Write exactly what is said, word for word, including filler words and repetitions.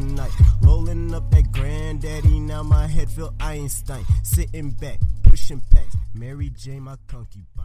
tonight. Rolling up that granddaddy, now my head feel Einstein. Sitting back, pushing packs, Mary J, my concubine.